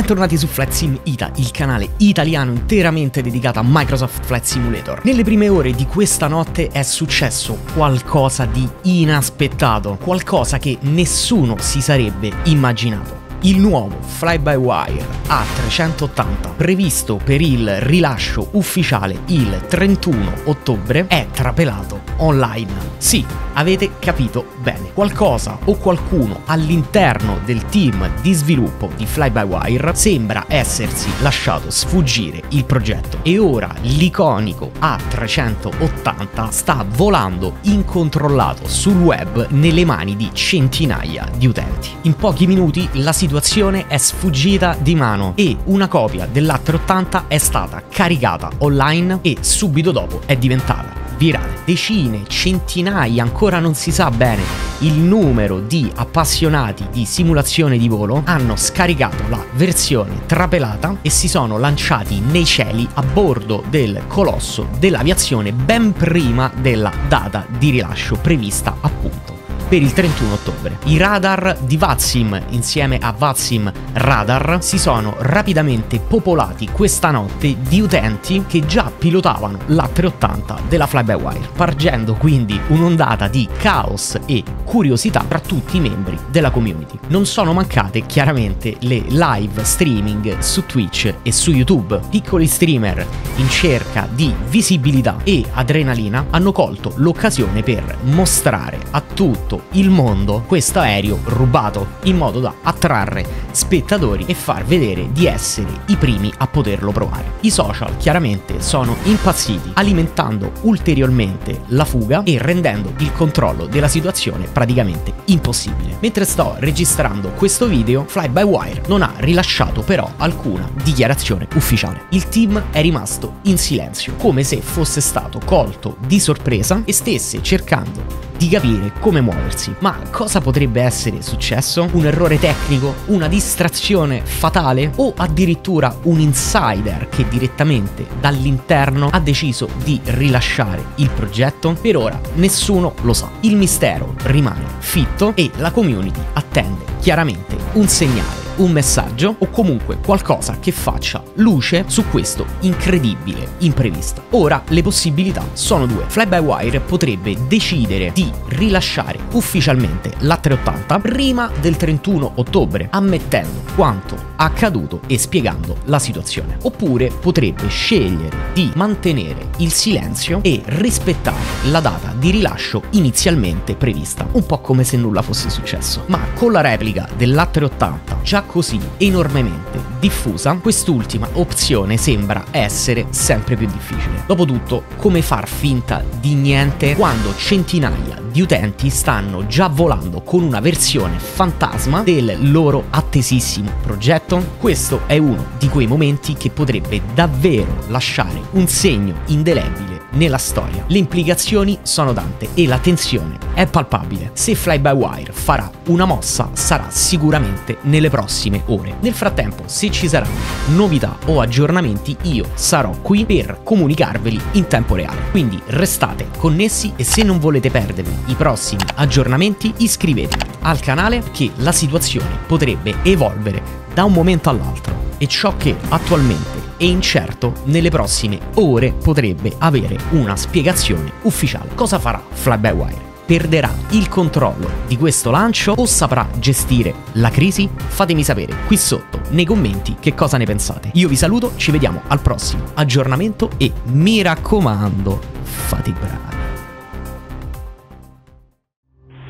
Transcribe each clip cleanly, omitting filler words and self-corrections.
Bentornati su Flight Sim Ita, il canale italiano interamente dedicato a Microsoft Flight Simulator. Nelle prime ore di questa notte è successo qualcosa di inaspettato, qualcosa che nessuno si sarebbe immaginato. Il nuovo Flybywire A380, previsto per il rilascio ufficiale il 31 ottobre, è trapelato online. Sì, avete capito bene. Qualcosa o qualcuno all'interno del team di sviluppo di Flybywire sembra essersi lasciato sfuggire il progetto e ora l'iconico A380 sta volando incontrollato sul web nelle mani di centinaia di utenti. In pochi minuti la situazione è sfuggita di mano e una copia dell'A380 è stata caricata online e subito dopo è diventata virale. Decine, centinaia, ancora non si sa bene il numero di appassionati di simulazione di volo hanno scaricato la versione trapelata e si sono lanciati nei cieli a bordo del colosso dell'aviazione ben prima della data di rilascio prevista appunto per il 31 ottobre. I radar di Vatsim, insieme a Vatsim Radar, si sono rapidamente popolati questa notte di utenti che già pilotavano l'A380 della Flybywire, pargendo quindi un'ondata di caos e curiosità tra tutti i membri della community. Non sono mancate chiaramente le live streaming su Twitch e su YouTube. Piccoli streamer in cerca di visibilità e adrenalina hanno colto l'occasione per mostrare a tutto il mondo questo aereo rubato, in modo da attrarre spettatori e far vedere di essere i primi a poterlo provare. I social chiaramente sono impazziti, alimentando ulteriormente la fuga e rendendo il controllo della situazione praticamente impossibile. Mentre sto registrando questo video, Flybywire non ha rilasciato però alcuna dichiarazione ufficiale. Il team è rimasto in silenzio, come se fosse stato colto di sorpresa e stesse cercando di capire come muoversi. Ma cosa potrebbe essere successo? Un errore tecnico? Una distrazione fatale? O addirittura un insider che direttamente dall'interno ha deciso di rilasciare il progetto? Per ora nessuno lo sa. Il mistero rimane fitto e la community attende chiaramente un segnale, un messaggio o comunque qualcosa che faccia luce su questo incredibile imprevisto. Ora le possibilità sono due. Flybywire potrebbe decidere di rilasciare ufficialmente l'A380 prima del 31 ottobre, ammettendo quanto accaduto e spiegando la situazione. Oppure potrebbe scegliere di mantenere il silenzio e rispettare la data di rilascio inizialmente prevista, un po' come se nulla fosse successo. Ma con la replica dell'A380 già così enormemente diffusa, quest'ultima opzione sembra essere sempre più difficile. Dopotutto, come far finta di niente quando centinaia di utenti stanno già volando con una versione fantasma del loro attesissimo progetto? Questo è uno di quei momenti che potrebbe davvero lasciare un segno indelebile nella storia. Le implicazioni sono tante e la tensione è palpabile. Se Flybywire farà una mossa sarà sicuramente nelle prossime ore. Nel frattempo, se ci saranno novità o aggiornamenti, io sarò qui per comunicarveli in tempo reale. Quindi restate connessi e se non volete perdervi i prossimi aggiornamenti iscrivetevi al canale, perché la situazione potrebbe evolvere da un momento all'altro e ciò che attualmente è incerto nelle prossime ore potrebbe avere una spiegazione ufficiale. Cosa farà Flybywire? Perderà il controllo di questo lancio o saprà gestire la crisi? Fatemi sapere qui sotto nei commenti che cosa ne pensate. Io vi saluto, ci vediamo al prossimo aggiornamento e mi raccomando, fate i bravi.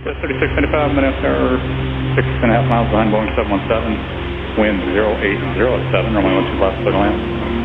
3625, minutes are 6.5 miles behind Boeing 717. Wind 0807, runway 12 left, clear to land.